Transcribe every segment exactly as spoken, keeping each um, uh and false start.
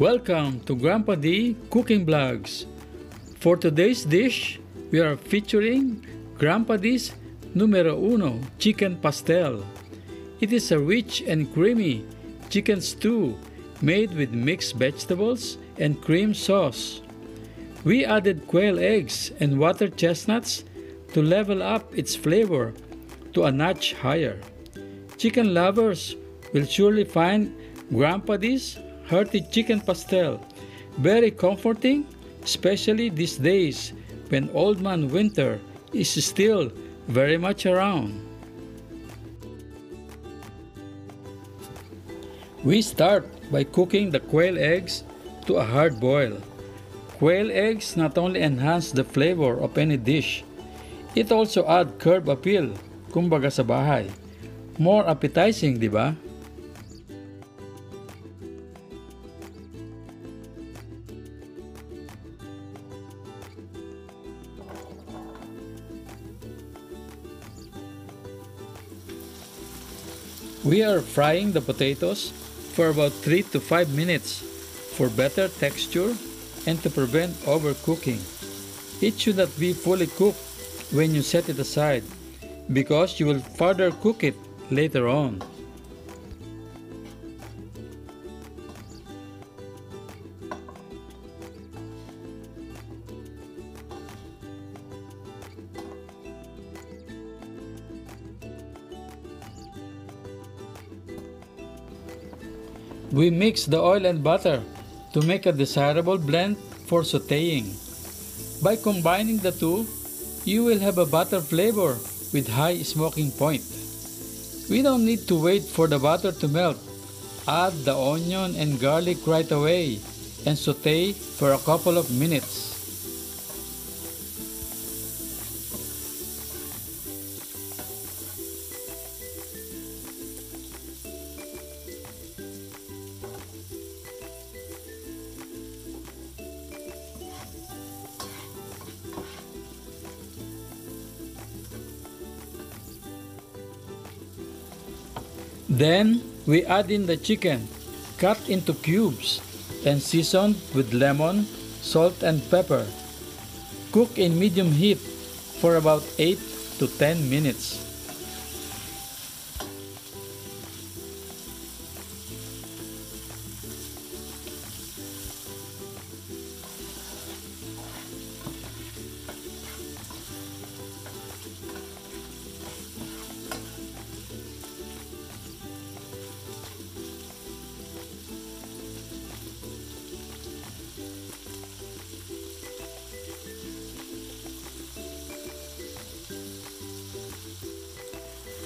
Welcome to Grandpa D Cooking Blogs. For today's dish, we are featuring Grandpa D's numero uno chicken pastel. It is a rich and creamy chicken stew made with mixed vegetables and cream sauce. We added quail eggs and water chestnuts to level up its flavor to a notch higher. Chicken lovers will surely find Grandpa D's hearty chicken pastel very comforting, especially these days when Old Man Winter is still very much around. We start by cooking the quail eggs to a hard boil. Quail eggs not only enhance the flavor of any dish, it also adds curb appeal, kumbaga sa bahay. More appetizing, di ba? We are frying the potatoes for about three to five minutes for better texture and to prevent overcooking. It should not be fully cooked when you set it aside because you will further cook it later on. We mix the oil and butter to make a desirable blend for sautéing. By combining the two, you will have a butter flavor with high smoking point. We don't need to wait for the butter to melt. Add the onion and garlic right away and sauté for a couple of minutes. Then we add in the chicken, cut into cubes and seasoned with lemon, salt and pepper. Cook in medium heat for about eight to ten minutes.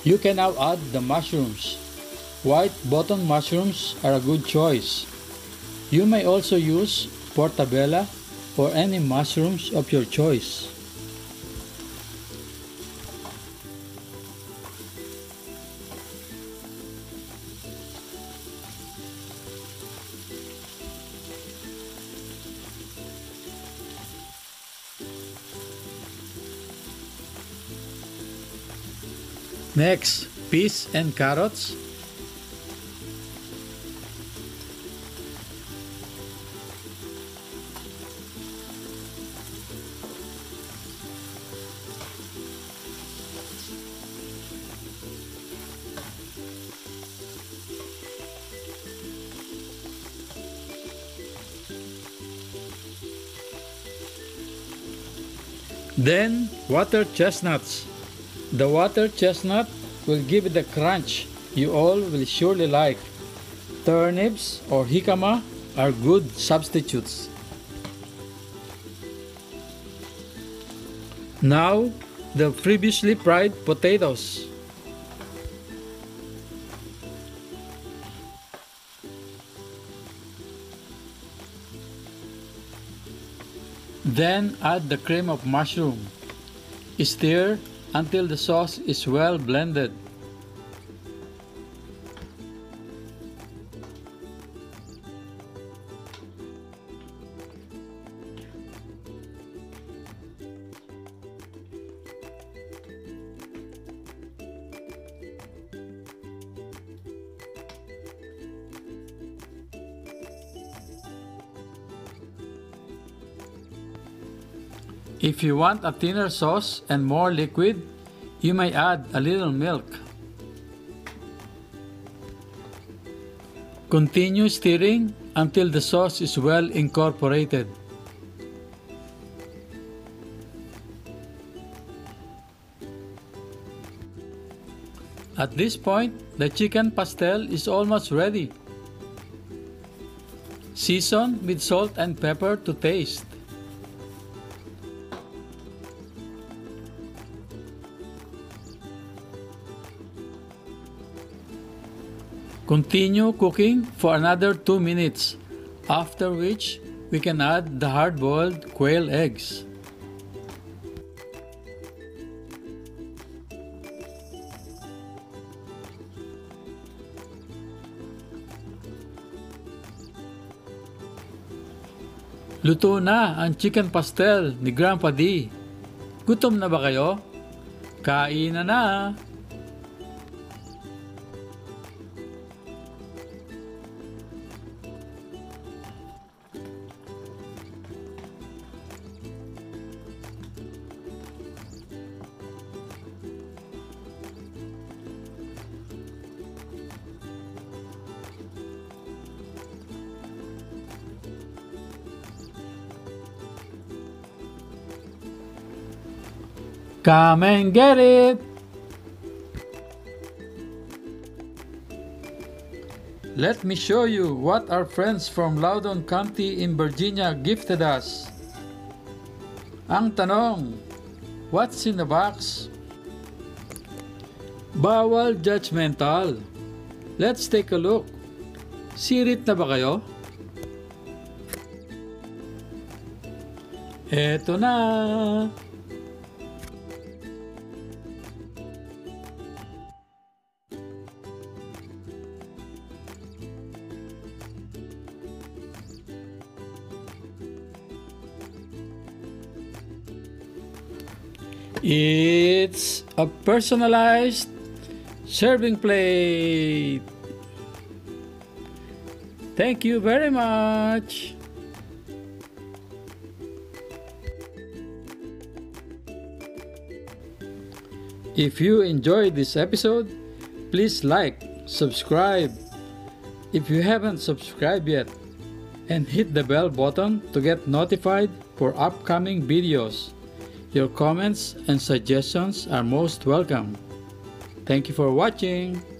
You can now add the mushrooms. White button mushrooms are a good choice. You may also use portabella or any mushrooms of your choice. Next, peas and carrots. Then, water chestnuts. The water chestnut will give it the crunch you all will surely like. Turnips or jicama are good substitutes. Now, the previously fried potatoes. Then add the cream of mushroom. Stir until the sauce is well blended. If you want a thinner sauce and more liquid, you may add a little milk. Continue stirring until the sauce is well incorporated. At this point, the chicken pastel is almost ready. Season with salt and pepper to taste. Continue cooking for another two minutes, after which we can add the hard-boiled quail eggs. Luto na ang chicken pastel ni Grandpa D. Gutom na ba kayo? Kain na na! Come and get it! Let me show you what our friends from Loudoun County in Virginia gifted us. Ang tanong, what's in the box? Bawal judgmental. Let's take a look. Sirit na ba kayo? Eto na! It's a personalized serving plate. Thank you very much. If you enjoyed this episode, please like, subscribe if you haven't subscribed yet, and hit the bell button to get notified for upcoming videos. Your comments and suggestions are most welcome. Thank you for watching.